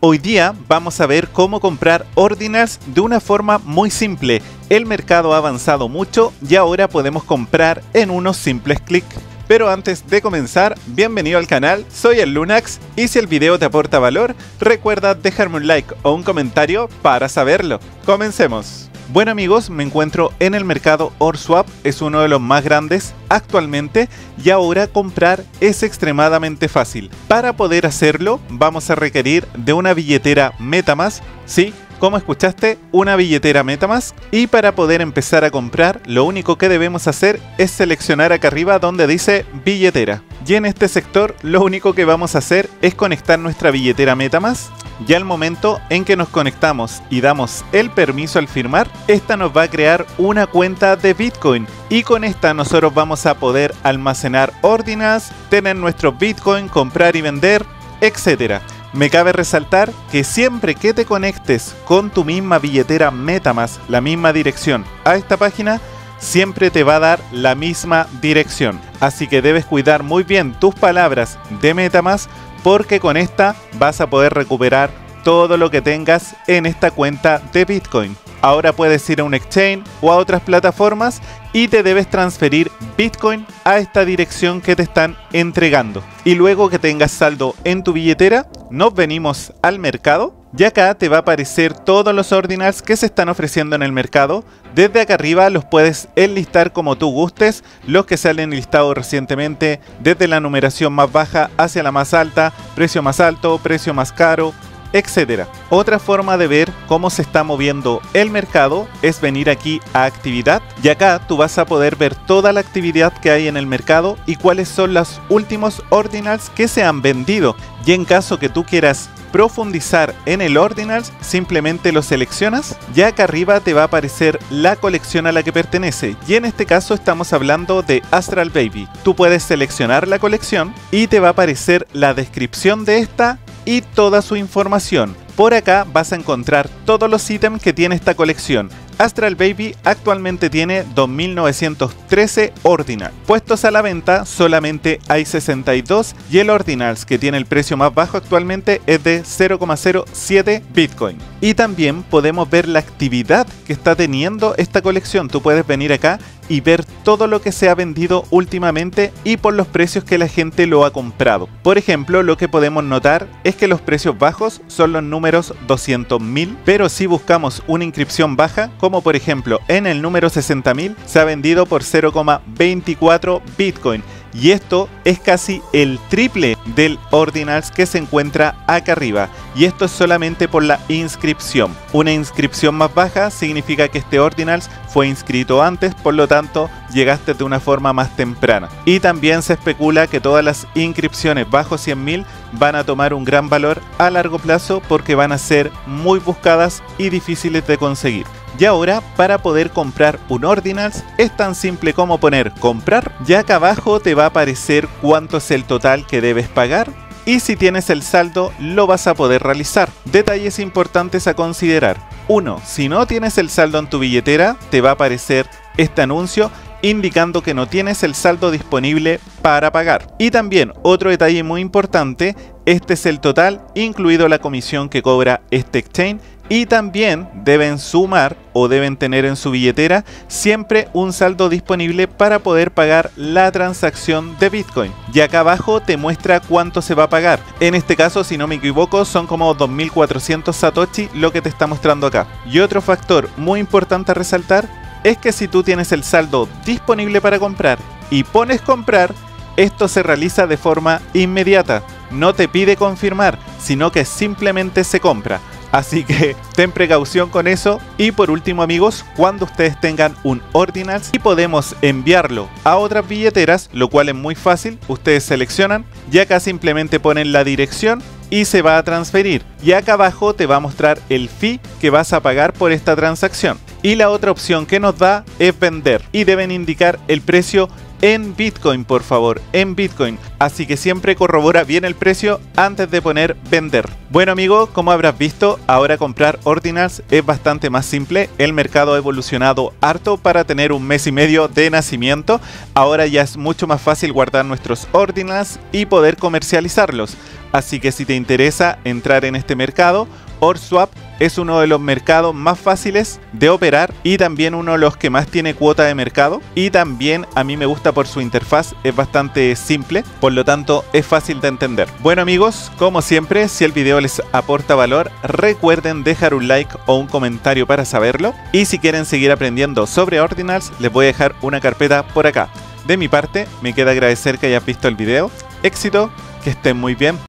Hoy día vamos a ver cómo comprar Ordinals de una forma muy simple. El mercado ha avanzado mucho y ahora podemos comprar en unos simples clics. Pero antes de comenzar, bienvenido al canal, soy el Lunax y si el video te aporta valor, recuerda dejarme un like o un comentario para saberlo. ¡Comencemos! Bueno amigos, me encuentro en el mercado ORDSWAP, es uno de los más grandes actualmente y ahora comprar es extremadamente fácil. Para poder hacerlo vamos a requerir de una billetera Metamask, sí, como escuchaste, una billetera Metamask. Y para poder empezar a comprar lo único que debemos hacer es seleccionar acá arriba donde dice billetera. Y en este sector lo único que vamos a hacer es conectar nuestra billetera Metamask. Y al momento en que nos conectamos y damos el permiso al firmar, esta nos va a crear una cuenta de Bitcoin. Y con esta nosotros vamos a poder almacenar Ordinals, tener nuestro Bitcoin, comprar y vender, etc. Me cabe resaltar que siempre que te conectes con tu misma billetera Metamask, la misma dirección a esta página, siempre te va a dar la misma dirección. Así que debes cuidar muy bien tus palabras de Metamask, porque con esta vas a poder recuperar todo lo que tengas en esta cuenta de Bitcoin. Ahora puedes ir a un exchange o a otras plataformas y te debes transferir Bitcoin a esta dirección que te están entregando. Y luego que tengas saldo en tu billetera, nos venimos al mercado y acá te va a aparecer todos los ordinals que se están ofreciendo en el mercado. Desde acá arriba los puedes enlistar como tú gustes, los que se han enlistado recientemente, desde la numeración más baja hacia la más alta, precio más alto, precio más caro, etcétera. Otra forma de ver cómo se está moviendo el mercado es venir aquí a actividad y acá tú vas a poder ver toda la actividad que hay en el mercado y cuáles son los últimos ordinals que se han vendido. Y en caso que tú quieras profundizar en el ordinals, simplemente lo seleccionas. Ya acá arriba te va a aparecer la colección a la que pertenece y en este caso estamos hablando de Astral Baby. Tú puedes seleccionar la colección y te va a aparecer la descripción de esta y toda su información. Por acá vas a encontrar todos los ítems que tiene esta colección. Astral Baby actualmente tiene 2.913 Ordinals. Puestos a la venta solamente hay 62 y el Ordinals que tiene el precio más bajo actualmente es de 0,07 Bitcoin. Y también podemos ver la actividad que está teniendo esta colección. Tú puedes venir acá y ver todo lo que se ha vendido últimamente y por los precios que la gente lo ha comprado. Por ejemplo, lo que podemos notar es que los precios bajos son los números 200.000, pero si buscamos una inscripción baja, como por ejemplo en el número 60.000, se ha vendido por 0,24 Bitcoin. Y esto es casi el triple del Ordinals que se encuentra acá arriba. Y esto es solamente por la inscripción. Una inscripción más baja significa que este Ordinals fue inscrito antes, por lo tanto llegaste de una forma más temprana. Y también se especula que todas las inscripciones bajo 100.000 van a tomar un gran valor a largo plazo porque van a ser muy buscadas y difíciles de conseguir. Y ahora, para poder comprar un Ordinals, es tan simple como poner comprar. Ya acá abajo te va a aparecer cuánto es el total que debes pagar y si tienes el saldo lo vas a poder realizar. Detalles importantes a considerar. 1. Si no tienes el saldo en tu billetera, te va a aparecer este anuncio indicando que no tienes el saldo disponible para pagar. Y también otro detalle muy importante, este es el total incluido la comisión que cobra este exchange. Y también deben sumar o deben tener en su billetera siempre un saldo disponible para poder pagar la transacción de Bitcoin. Y acá abajo te muestra cuánto se va a pagar. En este caso, si no me equivoco, son como 2.400 Satoshi lo que te está mostrando acá. Y otro factor muy importante a resaltar es que si tú tienes el saldo disponible para comprar y pones comprar, esto se realiza de forma inmediata. No te pide confirmar, sino que simplemente se compra. Así que ten precaución con eso. Y por último amigos, cuando ustedes tengan un Ordinals y podemos enviarlo a otras billeteras, lo cual es muy fácil, ustedes seleccionan y acá simplemente ponen la dirección y se va a transferir. Y acá abajo te va a mostrar el fee que vas a pagar por esta transacción. Y la otra opción que nos da es vender y deben indicar el precio en Bitcoin, por favor, en Bitcoin. Así que siempre corrobora bien el precio antes de poner vender. Bueno amigos, como habrás visto, ahora comprar Ordinals es bastante más simple. El mercado ha evolucionado harto para tener un mes y medio de nacimiento. Ahora ya es mucho más fácil guardar nuestros Ordinals y poder comercializarlos. Así que si te interesa entrar en este mercado, ORDSWAP es uno de los mercados más fáciles de operar y también uno de los que más tiene cuota de mercado, y también a mí me gusta por su interfaz, es bastante simple, por lo tanto es fácil de entender. Bueno amigos, como siempre, si el video les aporta valor, recuerden dejar un like o un comentario para saberlo, y si quieren seguir aprendiendo sobre Ordinals, les voy a dejar una carpeta por acá. De mi parte, me queda agradecer que hayas visto el video. Éxito, que estén muy bien.